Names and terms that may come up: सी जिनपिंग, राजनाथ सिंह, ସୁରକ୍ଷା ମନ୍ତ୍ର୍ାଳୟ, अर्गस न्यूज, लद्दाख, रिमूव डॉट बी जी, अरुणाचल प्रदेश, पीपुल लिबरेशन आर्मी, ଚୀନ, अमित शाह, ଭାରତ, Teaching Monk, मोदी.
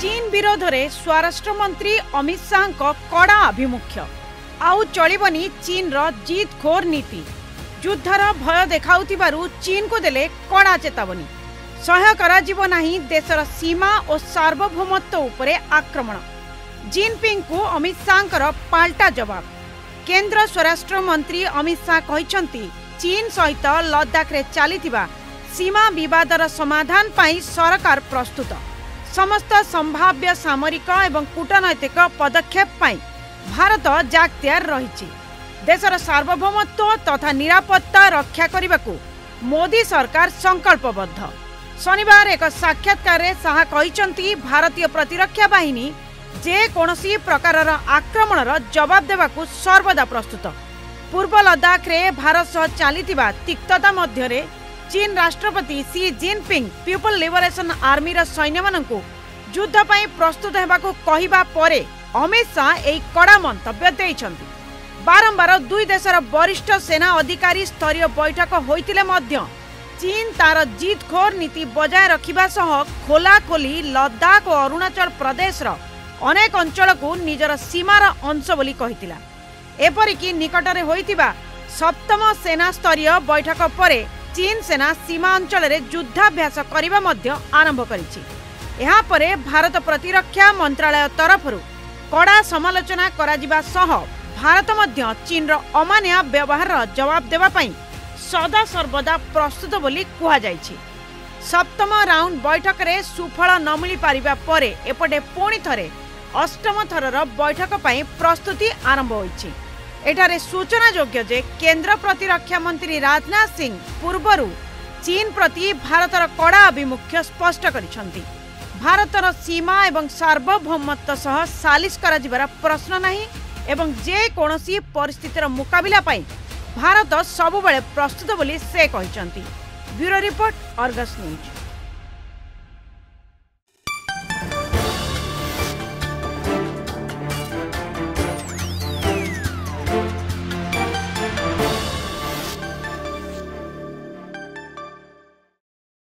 चीन विरोध में स्वास्थ्य मंत्री अमित शाह कड़ा आभिमुख्य आउ चलबनी चीन रो जीत खोर नीति युद्धर भय देखा चीन को देले कड़ा चेतावनी सह्य करा देशर सीमा और सार्वभौमत्व उपरे आक्रमण जिनपिंग को अमित शाह पाल्टा जवाब। केंद्र स्वास्थ्य मंत्री अमित शाह कहते चीन सहित लद्दाख रे चली सीमा विवादर समाधान पाई सरकार प्रस्तुत समस्त संभाव्य सामरिक एवं कूटनैतिक पदक्षेप पाई भारत जागत्यार रही देशर सार्वभौमत्व तथा निरापत्ता रक्षा करने को मोदी सरकार संकल्पबद्ध। शनिवार एक साक्षात्कार में शाह कहते भारतीय प्रतिरक्षा बाहिनी जेकोसी प्रकार आक्रमणर जवाब देवा सर्वदा प्रस्तुत। पूर्व लद्दाख में भारत सह चली तिक्तता मध्य चीन राष्ट्रपति सी जिनपिंग पीपुल लिबरेशन आर्मी सैन्य मानू युद्ध पर प्रस्तुत होगा कहवा पर अमित शाह एक कड़ा मंतव्य देइछन्ति। बारंबार दुई देशर वरिष्ठ सेना अधिकारी स्तरीय बैठक होइतिले मध्य चीन तार जीतखोर नीति बजाय रखिबा सह खोला खोली लद्दाख और अरुणाचल प्रदेश अनेक अंचल को निजर सीमार अंश बोली कहितिला। एपरिकि निकटरे होइतिबा सप्तम सेना स्तरीय बैठक पर चीन सेना सीमा अंचल युद्धाभ्यास करने आरंभ करी भारत प्रतिरक्षा मंत्रालय तरफ कड़ा समालोचना करा सह भारत मध्य चीन रो अमानिया व्यवहार जवाब देवा पाई सदा सर्वदा प्रस्तुत बोली कहुई। सप्तम राउंड बैठक रे सुफल न मिल पारिबा परे एपटे पुणी थरे अष्टम थरर बैठक पाई प्रस्तुति आरंभ होईछि। एठारे सूचना योग्य जे केंद्र प्रतिरक्षा मंत्री राजनाथ सिंह पूर्वरु चीन प्रति भारतर कड़ा आभिमुख्य स्पष्ट करिसंती। भारतर सीमा एवं सार्वभौमत्व सह सालिस करा जिबारा प्रश्न नहीं एवं जे कोनोसी परिस्थितिर मुकाबला पाई भारत सबुबेले प्रस्तुत बोली से कहिसंती। Bureau report, अर्गस न्यूज।